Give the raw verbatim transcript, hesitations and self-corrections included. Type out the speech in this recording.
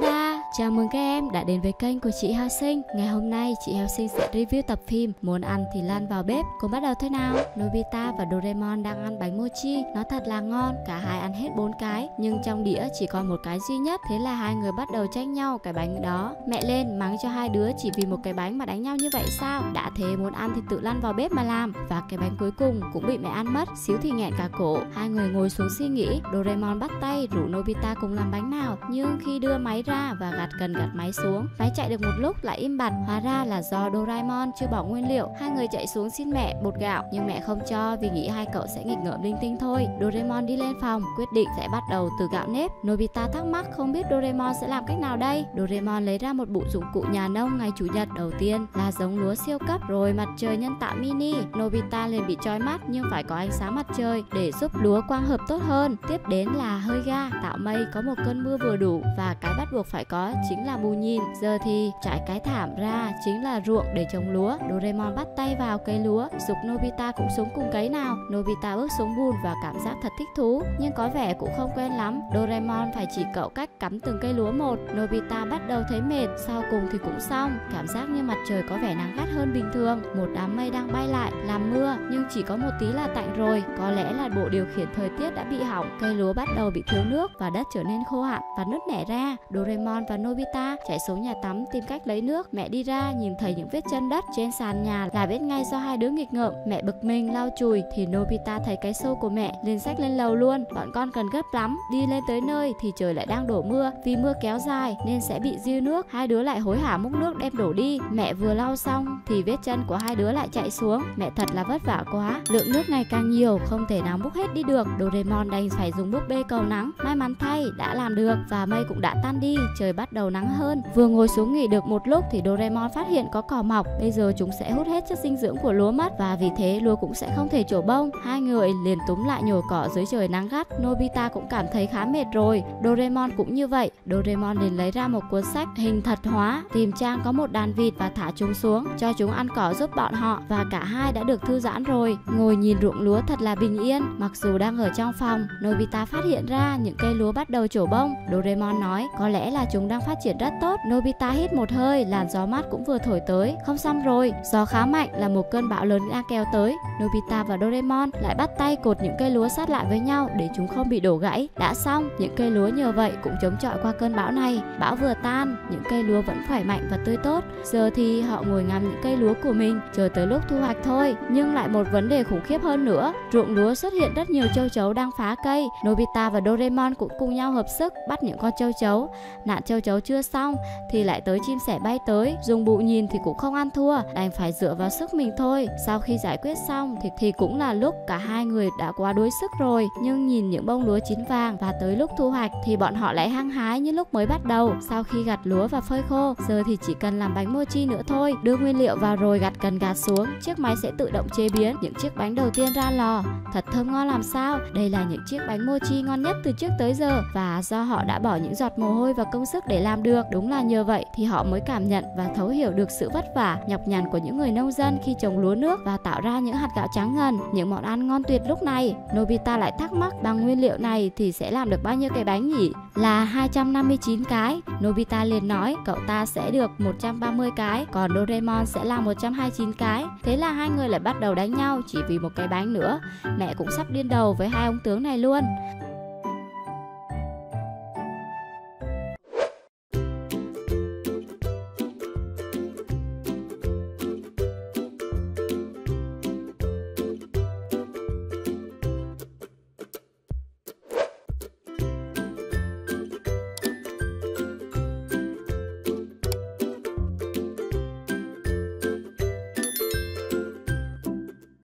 Ta-da! Chào mừng các em đã đến với kênh của chị Heo Xinh. Ngày hôm nay chị Heo Xinh sẽ review tập phim Muốn ăn thì lăn vào bếp. Cùng bắt đầu thôi nào. Nobita và Doraemon đang ăn bánh mochi. Nó thật là ngon, cả hai ăn hết bốn cái, nhưng trong đĩa chỉ còn một cái duy nhất. Thế là hai người bắt đầu tranh nhau cái bánh đó. Mẹ lên mắng cho hai đứa chỉ vì một cái bánh mà đánh nhau như vậy sao? Đã thế muốn ăn thì tự lăn vào bếp mà làm. Và cái bánh cuối cùng cũng bị mẹ ăn mất. Xíu thì nghẹn cả cổ. Hai người ngồi xuống suy nghĩ. Doraemon bắt tay rủ Nobita cùng làm bánh nào, nhưng khi đưa máy ra và gạt cần gạt máy xuống, máy chạy được một lúc lại im bặt. Hóa ra là do Doraemon chưa bỏ nguyên liệu. Hai người chạy xuống xin mẹ bột gạo, nhưng mẹ không cho vì nghĩ hai cậu sẽ nghịch ngợm linh tinh thôi. Doraemon đi lên phòng quyết định sẽ bắt đầu từ gạo nếp. Nobita thắc mắc không biết Doraemon sẽ làm cách nào đây. Doraemon lấy ra một bộ dụng cụ nhà nông ngày chủ nhật. Đầu tiên là giống lúa siêu cấp, rồi mặt trời nhân tạo mini. Nobita liền bị chói mắt, nhưng phải có ánh sáng mặt trời để giúp lúa quang hợp tốt hơn. Tiếp đến là hơi ga tạo mây, có một cơn mưa vừa đủ, và cái bắt buộc phải có chính là bù nhìn. Giờ thì trải cái thảm ra chính là ruộng để trồng lúa. Doraemon bắt tay vào cây lúa, giục Nobita cũng xuống cùng cấy nào. Nobita bước xuống bùn và cảm giác thật thích thú, nhưng có vẻ cũng không quen lắm. Doraemon phải chỉ cậu cách cắm từng cây lúa một. Nobita bắt đầu thấy mệt, sau cùng thì cũng xong. Cảm giác như mặt trời có vẻ nắng gắt hơn bình thường. Một đám mây đang bay lại làm mưa, nhưng chỉ có một tí là tạnh rồi. Có lẽ là bộ điều khiển thời tiết đã bị hỏng. Cây lúa bắt đầu bị thiếu nước và đất trở nên khô hạn và nứt nẻ ra. Doraemon và Nobita chạy xuống nhà tắm tìm cách lấy nước. Mẹ đi ra nhìn thấy những vết chân đất trên sàn nhà là biết ngay do hai đứa nghịch ngợm. Mẹ bực mình lau chùi thì Nobita thấy cái xô của mẹ, liền xách lên lầu luôn. Bọn con cần gấp lắm. Đi lên tới nơi thì trời lại đang đổ mưa, vì mưa kéo dài nên sẽ bị dư nước. Hai đứa lại hối hả múc nước đem đổ đi. Mẹ vừa lau xong thì vết chân của hai đứa lại chạy xuống. Mẹ thật là vất vả quá, lượng nước ngày càng nhiều không thể nào múc hết đi được. Doraemon đành phải dùng búp bê cầu nắng. May mắn thay đã làm được, và mây cũng đã tan đi, trời bắt đầu nắng hơn. Vừa ngồi xuống nghỉ được một lúc thì Doraemon phát hiện có cỏ mọc. Bây giờ chúng sẽ hút hết chất dinh dưỡng của lúa mất, và vì thế lúa cũng sẽ không thể trổ bông. Hai người liền túm lại nhổ cỏ dưới trời nắng gắt. Nobita cũng cảm thấy khá mệt rồi, Doraemon cũng như vậy. Doraemon liền lấy ra một cuốn sách hình thật hóa, tìm trang có một đàn vịt và thả chúng xuống cho chúng ăn cỏ giúp bọn họ, và cả hai đã được thư giãn rồi. Ngồi nhìn ruộng lúa thật là bình yên. Mặc dù đang ở trong phòng, Nobita phát hiện ra những cây lúa bắt đầu trổ bông. Doraemon nói có lẽ là chúng đang phát triển rất tốt. Nobita hít một hơi, làn gió mát cũng vừa thổi tới. Không xong rồi, gió khá mạnh là một cơn bão lớn đang kéo tới. Nobita và Doraemon lại bắt tay cột những cây lúa sát lại với nhau để chúng không bị đổ gãy. Đã xong, những cây lúa nhờ vậy cũng chống chọi qua cơn bão này. Bão vừa tan, những cây lúa vẫn khỏe mạnh và tươi tốt. Giờ thì họ ngồi ngắm những cây lúa của mình, chờ tới lúc thu hoạch thôi. Nhưng lại một vấn đề khủng khiếp hơn nữa, ruộng lúa xuất hiện rất nhiều châu chấu đang phá cây. Nobita và Doraemon cũng cùng nhau hợp sức bắt những con châu chấu. Nạn châu chấu chưa xong thì lại tới chim sẻ bay tới, dùng bụ nhìn thì cũng không ăn thua, đành phải dựa vào sức mình thôi. Sau khi giải quyết xong thì, thì cũng là lúc cả hai người đã quá đuối sức rồi, nhưng nhìn những bông lúa chín vàng và tới lúc thu hoạch thì bọn họ lại hăng hái như lúc mới bắt đầu. Sau khi gặt lúa và phơi khô, giờ thì chỉ cần làm bánh mochi nữa thôi. Đưa nguyên liệu vào rồi gặt cần gạt xuống, chiếc máy sẽ tự động chế biến những chiếc bánh đầu tiên ra lò. Thật thơm ngon làm sao. Đây là những chiếc bánh mochi ngon nhất từ trước tới giờ, và do họ đã bỏ những giọt mồ hôi và công sức để làm được. Đúng là nhờ vậy thì họ mới cảm nhận và thấu hiểu được sự vất vả nhọc nhằn của những người nông dân khi trồng lúa nước và tạo ra những hạt gạo trắng ngần, những món ăn ngon tuyệt lúc này. Nobita lại thắc mắc bằng nguyên liệu này thì sẽ làm được bao nhiêu cái bánh nhỉ? Là hai trăm năm mươi chín cái. Nobita liền nói cậu ta sẽ được một trăm ba mươi cái, còn Doraemon sẽ làm một trăm hai mươi chín cái. Thế là hai người lại bắt đầu đánh nhau chỉ vì một cái bánh nữa. Mẹ cũng sắp điên đầu với hai ông tướng này luôn.